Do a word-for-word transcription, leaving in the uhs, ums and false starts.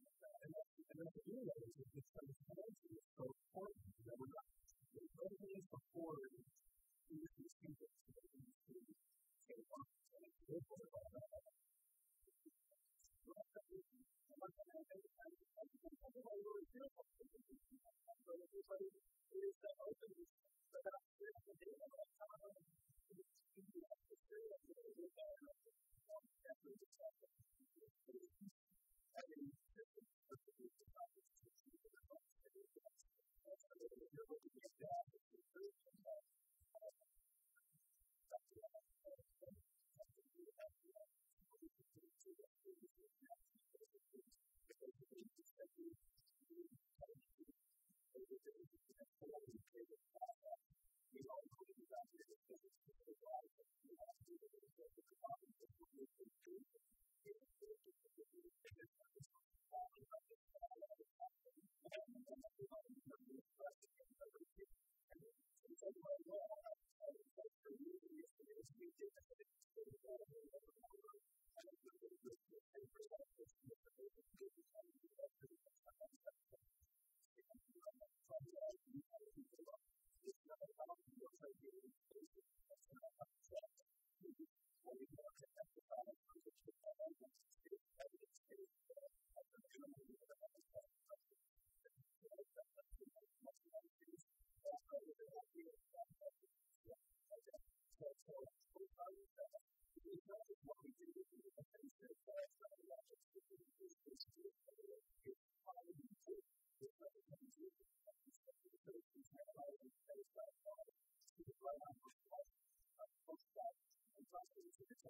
And that's the thing to do that is that this transparency is so important that we're not motivated before we use these people to make these things take off. And it's good for all that. So that's the reason. And one thing I think I think everybody really feels like this is so everybody is that open to that fear of the day of that time. It's easy to feel like you're going to be there. Definitely just have to I mean,